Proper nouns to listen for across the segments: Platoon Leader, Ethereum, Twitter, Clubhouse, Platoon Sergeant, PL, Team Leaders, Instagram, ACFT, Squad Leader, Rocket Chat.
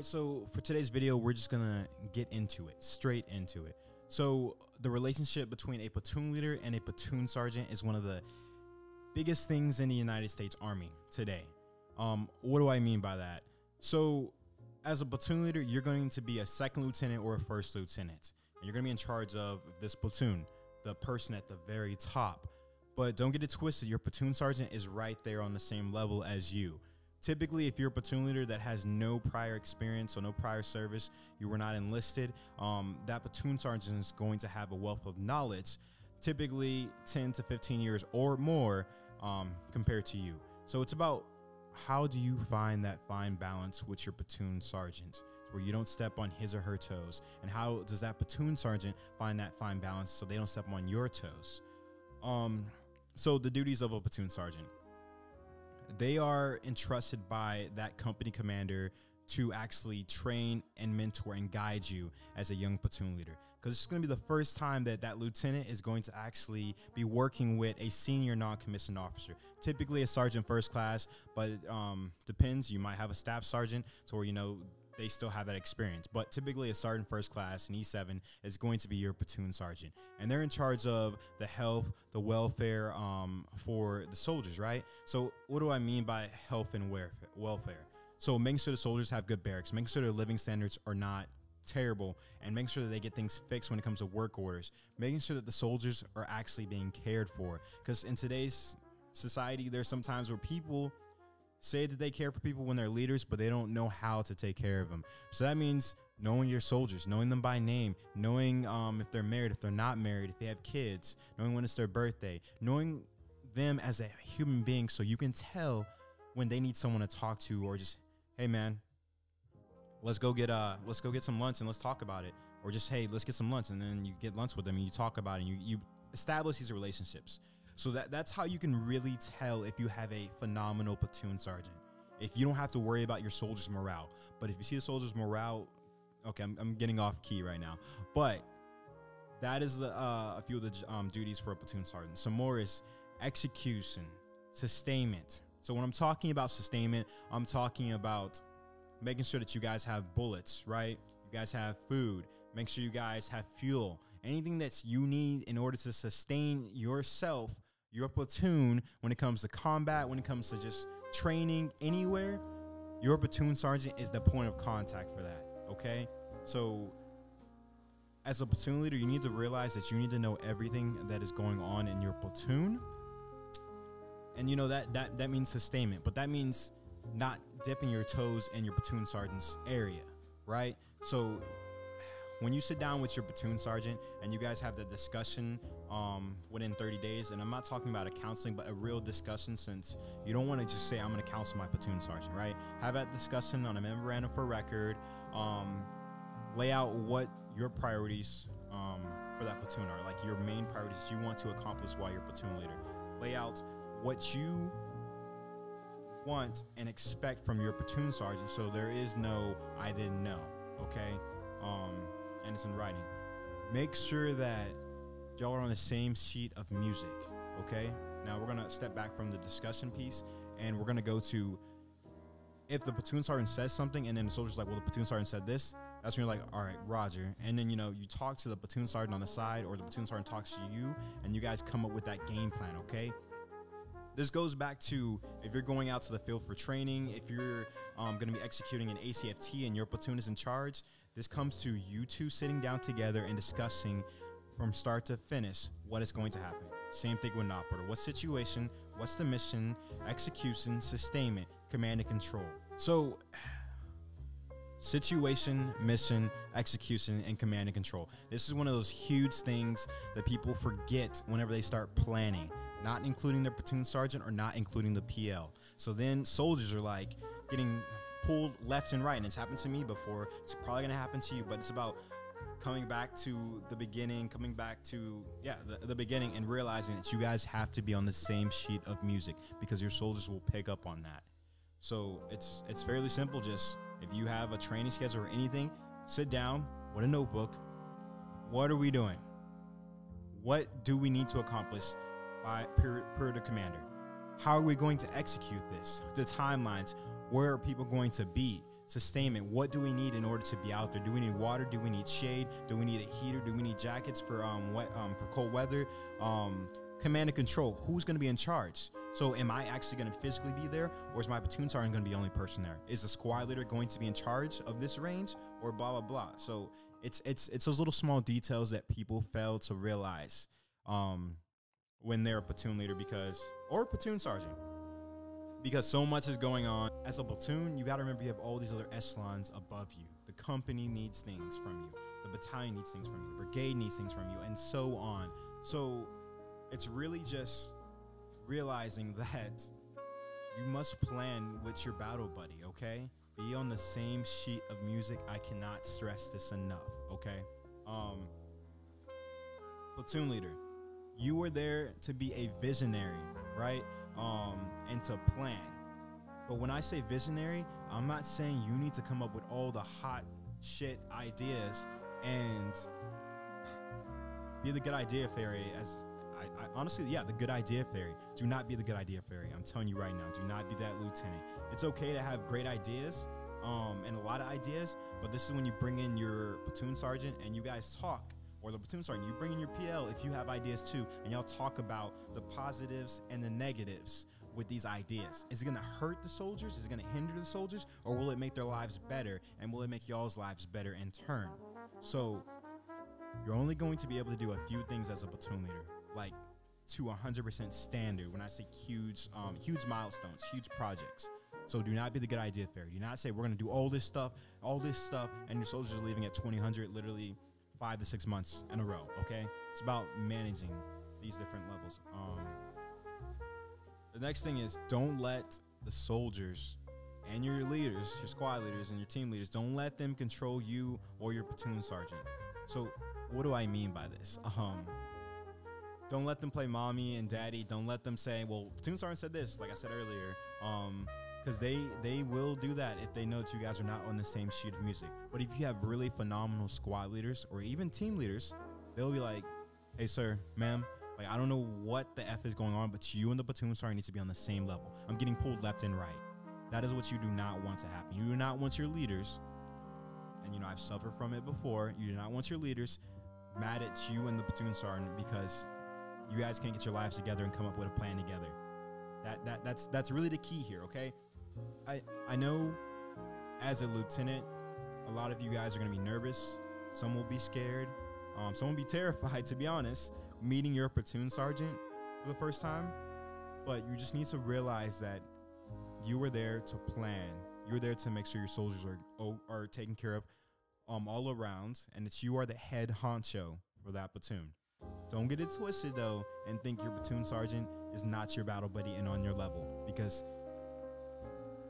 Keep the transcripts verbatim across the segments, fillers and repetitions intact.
right, so for today's video, we're just gonna get into it, straight into it. So the relationship between a platoon leader and a platoon sergeant is one of the biggest things in the United States Army today. Um, what do I mean by that? So as a platoon leader, you're going to be a second lieutenant or a first lieutenant, and you're gonna be in charge of this platoon, the person at the very top. But don't get it twisted, your platoon sergeant is right there on the same level as you. Typically, if you're a platoon leader that has no prior experience or no prior service, you were not enlisted, um, that platoon sergeant is going to have a wealth of knowledge, typically ten to fifteen years or more um, compared to you. So it's about, how do you find that fine balance with your platoon sergeant where you don't step on his or her toes? And how does that platoon sergeant find that fine balance so they don't step on your toes? Um, so the duties of a platoon sergeant. They are entrusted by that company commander to actually train and mentor and guide you as a young platoon leader, because it's going to be the first time that that lieutenant is going to actually be working with a senior non-commissioned officer, typically a sergeant first class, but it um, depends. You might have a staff sergeant, so where, you know, they still have that experience, but typically a sergeant first class, an E seven, is going to be your platoon sergeant, and they're in charge of the health, the welfare um, for the soldiers, right? So what do I mean by health and welfare? So making sure the soldiers have good barracks, making sure their living standards are not terrible, and making sure that they get things fixed when it comes to work orders, making sure that the soldiers are actually being cared for, because in today's society, there's some times where people say that they care for people when they're leaders, but they don't know how to take care of them. So that means knowing your soldiers, knowing them by name, knowing um, if they're married, if they're not married, if they have kids, knowing when it's their birthday, knowing them as a human being, so you can tell when they need someone to talk to, or just, hey man, let's go get uh, let's go get some lunch and let's talk about it, or just, hey, let's get some lunch, and then you get lunch with them and you talk about it, and you you establish these relationships. So that, that's how you can really tell if you have a phenomenal platoon sergeant. If you don't have to worry about your soldiers' morale. But if you see the soldiers' morale, okay, I'm, I'm getting off key right now. But that is uh, a few of the um, duties for a platoon sergeant. Some more is execution, sustainment. So when I'm talking about sustainment, I'm talking about making sure that you guys have bullets, right? You guys have food, make sure you guys have fuel, anything that you need in order to sustain yourself, your platoon, when it comes to combat, when it comes to just training anywhere. Your platoon sergeant is the point of contact for that, okay? So as a platoon leader, you need to realize that you need to know everything that is going on in your platoon. And you know that that, that means sustainment, but that means not dipping your toes in your platoon sergeant's area, right? So when you sit down with your platoon sergeant and you guys have the discussion um, within thirty days, and I'm not talking about a counseling, but a real discussion, since you don't want to just say, I'm going to counsel my platoon sergeant, right? Have that discussion on a memorandum for record, um, lay out what your priorities um, for that platoon are, like your main priorities that you want to accomplish while you're platoon leader. Lay out what you want and expect from your platoon sergeant, so there is no I didn't know, okay? Um and it's in writing. Make sure that y'all are on the same sheet of music, okay? Now we're gonna step back from the discussion piece, and we're gonna go to, if the platoon sergeant says something and then the soldier's like, well, the platoon sergeant said this, that's when you're like, all right, roger. And then, you know, you talk to the platoon sergeant on the side, or the platoon sergeant talks to you, and you guys come up with that game plan, okay? This goes back to if you're going out to the field for training, if you're um, going to be executing an A C F T and your platoon is in charge, this comes to you two sitting down together and discussing from start to finish what is going to happen. Same thing with an operator. What situation, what's the mission, execution, sustainment, command and control. So situation, mission, execution, and command and control. This is one of those huge things that people forget whenever they start planning, not including their platoon sergeant or not including the P L. So then soldiers are like getting pulled left and right, and it's happened to me before, it's probably gonna happen to you, but it's about coming back to the beginning, coming back to, yeah, the, the beginning, and realizing that you guys have to be on the same sheet of music, because your soldiers will pick up on that. So it's, it's fairly simple. Just if you have a training schedule or anything, sit down with a notebook. What are we doing? What do we need to accomplish by per the commander? How are we going to execute this? The timelines, where are people going to be? sustainment. What do we need in order to be out there? Do we need water? Do we need shade? Do we need a heater? Do we need jackets for um wet um for cold weather? Um, command and control. Who's going to be in charge? So am I actually going to physically be there, or is my platoon sergeant going to be the only person there? Is the squad leader going to be in charge of this range, or blah blah blah? So it's it's it's those little small details that people fail to realize um when they're a platoon leader because or a platoon sergeant. Because so much is going on. As a platoon, you got to remember you have all these other echelons above you. The company needs things from you. The battalion needs things from you. The brigade needs things from you, and so on. So it's really just realizing that you must plan with your battle buddy, okay? Be on the same sheet of music. I cannot stress this enough, okay? Um, platoon leader, you were there to be a visionary, right? Um, and to plan. But when I say visionary, I'm not saying you need to come up with all the hot shit ideas and be the good idea fairy as... I, I, honestly, yeah, the good idea fairy. Do not be the good idea fairy. I'm telling you right now, do not be that lieutenant. It's okay to have great ideas um, and a lot of ideas, but this is when you bring in your platoon sergeant and you guys talk, or the platoon sergeant, you bring in your P L if you have ideas too, and y'all talk about the positives and the negatives with these ideas. Is it going to hurt the soldiers? Is it going to hinder the soldiers? Or will it make their lives better? And will it make y'all's lives better in turn? So you're only going to be able to do a few things as a platoon leader, like to one hundred percent standard. When I say huge, um, huge milestones, huge projects. So do not be the good idea fairy. Do not say we're going to do all this stuff, all this stuff, and your soldiers are leaving at twenty hundred literally five to six months in a row, okay? It's about managing these different levels. Um, the next thing is don't let the soldiers and your leaders, your squad leaders and your team leaders, don't let them control you or your platoon sergeant. So what do I mean by this? Um... Don't let them play mommy and daddy. Don't let them say, well, platoon sergeant said this, like I said earlier, because um, they, they will do that if they know that you guys are not on the same sheet of music. But if you have really phenomenal squad leaders or even team leaders, they'll be like, hey, sir, ma'am, like, I don't know what the F is going on, but you and the platoon sergeant needs to be on the same level. I'm getting pulled left and right. That is what you do not want to happen. You do not want your leaders, and, you know, I've suffered from it before. You do not want your leaders mad at you and the platoon sergeant because you guys can't get your lives together and come up with a plan together. That that that's that's really the key here, okay? I I know as a lieutenant, a lot of you guys are gonna be nervous. Some will be scared. Um, some will be terrified, to be honest, meeting your platoon sergeant for the first time. But you just need to realize that you were there to plan. You were there to make sure your soldiers are are taken care of um, all around, and that you are the head honcho for that platoon. Don't get it twisted, though, and think your platoon sergeant is not your battle buddy and on your level. Because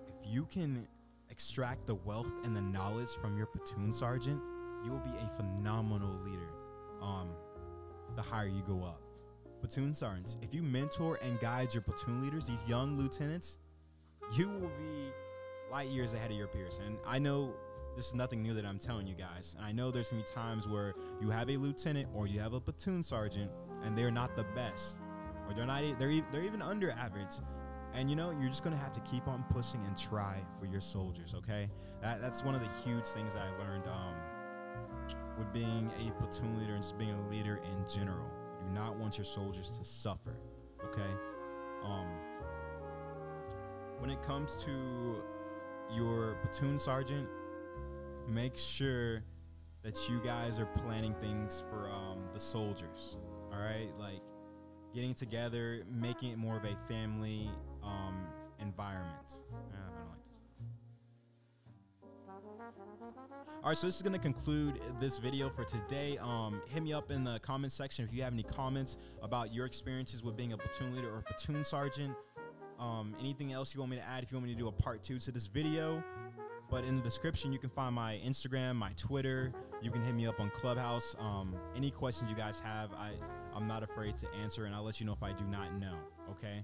if you can extract the wealth and the knowledge from your platoon sergeant, you will be a phenomenal leader um, the higher you go up. Platoon sergeants, if you mentor and guide your platoon leaders, these young lieutenants, you will be light years ahead of your peers. And I know this is nothing new that I'm telling you guys. And I know there's going to be times where you have a lieutenant or you have a platoon sergeant and they're not the best, or they're not, they're, e they're even under average. And, you know, you're just going to have to keep on pushing and try for your soldiers. Okay. That, that's one of the huge things that I learned um, with being a platoon leader and just being a leader in general. You do not want your soldiers to suffer. Okay. Um, when it comes to your platoon sergeant, make sure that you guys are planning things for um, the soldiers, all right? Like getting together, making it more of a family um, environment. Uh, I don't like this. All right, so this is going to conclude this video for today. Um, hit me up in the comment section if you have any comments about your experiences with being a platoon leader or a platoon sergeant. Um, anything else you want me to add, if you want me to do a part two to this video. But in the description, you can find my Instagram, my Twitter. You can hit me up on Clubhouse. Um, any questions you guys have, I, I'm not afraid to answer, and I'll let you know if I do not know, okay?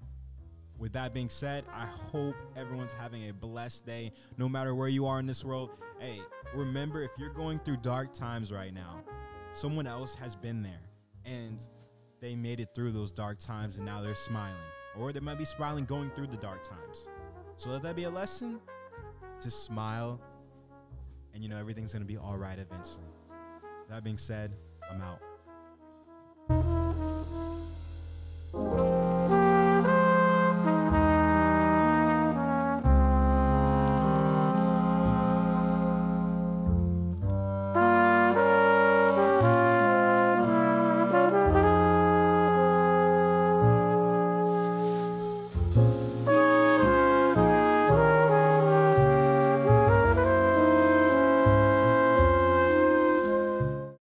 With that being said, I hope everyone's having a blessed day, no matter where you are in this world. Hey, remember, if you're going through dark times right now, someone else has been there, and they made it through those dark times, and now they're smiling. Or they might be smiling going through the dark times. So let that be a lesson. Just smile and you know everything's going to be all right eventually. That being said, I'm out.